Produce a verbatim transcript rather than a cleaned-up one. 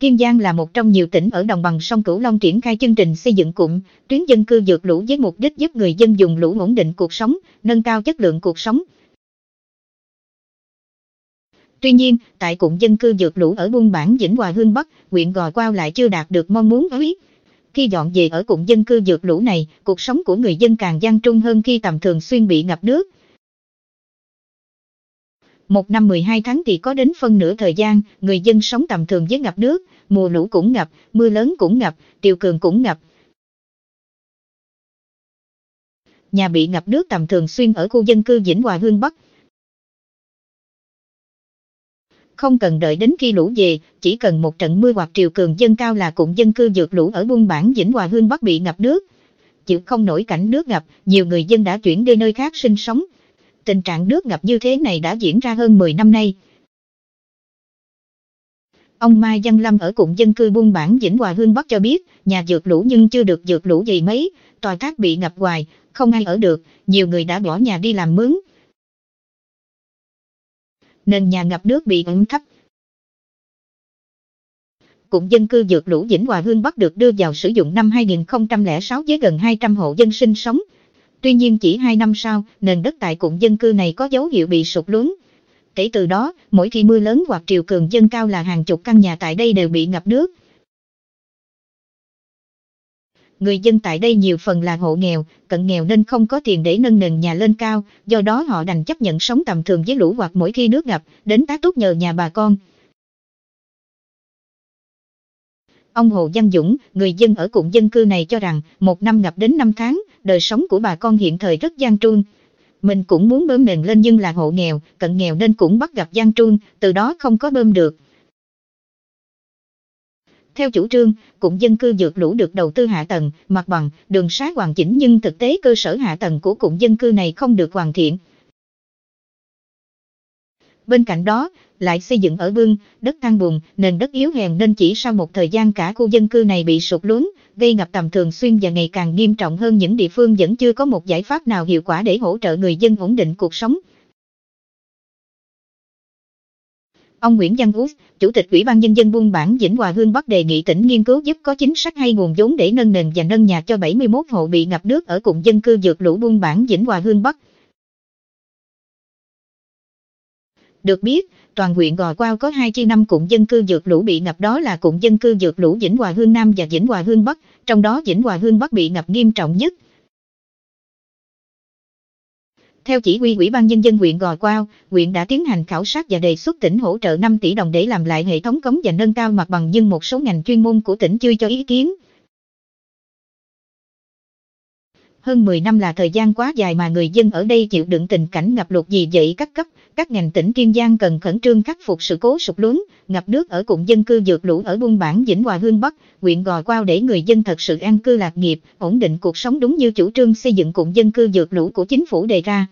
Kiên Giang là một trong nhiều tỉnh ở đồng bằng sông Cửu Long triển khai chương trình xây dựng cụm tuyến dân cư vượt lũ với mục đích giúp người dân dùng lũ ổn định cuộc sống, nâng cao chất lượng cuộc sống. Tuy nhiên, tại cụm dân cư vượt lũ ở buôn bản Vĩnh Hòa Hương Bắc, huyện Gò Quao lại chưa đạt được mong muốn ấy. Khi dọn về ở cụm dân cư vượt lũ này, cuộc sống của người dân càng gian truân hơn khi tầm thường xuyên bị ngập nước. Một năm mười hai tháng thì có đến phân nửa thời gian, người dân sống tầm thường với ngập nước, mùa lũ cũng ngập, mưa lớn cũng ngập, triều cường cũng ngập. Nhà bị ngập nước tầm thường xuyên ở khu dân cư Vĩnh Hòa Hương Bắc. Không cần đợi đến khi lũ về, chỉ cần một trận mưa hoặc triều cường dâng cao là cụm dân cư vượt lũ ở buôn bản Vĩnh Hòa Hương Bắc bị ngập nước. Chịu không nổi cảnh nước ngập, nhiều người dân đã chuyển đi nơi khác sinh sống. Tình trạng nước ngập như thế này đã diễn ra hơn mười năm nay. Ông Mai Văn Lâm ở cụm dân cư buôn bản Vĩnh Hòa Hương Bắc cho biết, nhà vượt lũ nhưng chưa được vượt lũ gì mấy, tòa tháp bị ngập hoài, không ai ở được, nhiều người đã bỏ nhà đi làm mướn. Nền nhà ngập nước bị ẩm thấp. Cụm dân cư vượt lũ Vĩnh Hòa Hương Bắc được đưa vào sử dụng năm hai nghìn không trăm lẻ sáu với gần hai trăm hộ dân sinh sống. Tuy nhiên chỉ hai năm sau, nền đất tại cụm dân cư này có dấu hiệu bị sụt lún. Kể từ đó, mỗi khi mưa lớn hoặc triều cường dâng cao là hàng chục căn nhà tại đây đều bị ngập nước. Người dân tại đây nhiều phần là hộ nghèo, cận nghèo nên không có tiền để nâng nền nhà lên cao, do đó họ đành chấp nhận sống tầm thường với lũ hoặc mỗi khi nước ngập, đến tá túc nhờ nhà bà con. Ông Hồ Văn Dũng, người dân ở cụm dân cư này cho rằng, một năm ngập đến năm tháng, đời sống của bà con hiện thời rất gian truân. Mình cũng muốn bơm nền lên nhưng là hộ nghèo, cận nghèo nên cũng bắt gặp gian truân, từ đó không có bơm được. Theo chủ trương, cụm dân cư vượt lũ được đầu tư hạ tầng, mặt bằng, đường sá hoàn chỉnh nhưng thực tế cơ sở hạ tầng của cụm dân cư này không được hoàn thiện. Bên cạnh đó, lại xây dựng ở bương, đất thang bùn, nền đất yếu hèn nên chỉ sau một thời gian cả khu dân cư này bị sụt lún, gây ngập tầm thường xuyên và ngày càng nghiêm trọng hơn. Những địa phương vẫn chưa có một giải pháp nào hiệu quả để hỗ trợ người dân ổn định cuộc sống. Ông Nguyễn Văn Út, Chủ tịch Ủy ban Nhân dân buôn bản Vĩnh Hòa Hương Bắc đề nghị tỉnh nghiên cứu giúp có chính sách hay nguồn vốn để nâng nền và nâng nhà cho bảy mươi mốt hộ bị ngập nước ở cụm dân cư vượt lũ buôn bản Vĩnh Hòa Hương Bắc. Được biết, toàn huyện Gò Quao có hai chi năm cụm dân cư vượt lũ bị ngập, đó là cụm dân cư vượt lũ Vĩnh Hòa Hương Nam và Vĩnh Hòa Hương Bắc, trong đó Vĩnh Hòa Hương Bắc bị ngập nghiêm trọng nhất. Theo chỉ huy Ủy ban Nhân dân huyện Gò Quao, huyện đã tiến hành khảo sát và đề xuất tỉnh hỗ trợ năm tỷ đồng để làm lại hệ thống cống và nâng cao mặt bằng nhưng một số ngành chuyên môn của tỉnh chưa cho ý kiến. Hơn mười năm là thời gian quá dài mà người dân ở đây chịu đựng tình cảnh ngập lụt, vì vậy các cấp, các ngành tỉnh Kiên Giang cần khẩn trương khắc phục sự cố sụt lún, ngập nước ở cụm dân cư vượt lũ ở buôn bản Vĩnh Hòa Hương Bắc, huyện Gò Quao để người dân thật sự an cư lạc nghiệp, ổn định cuộc sống đúng như chủ trương xây dựng cụm dân cư vượt lũ của chính phủ đề ra.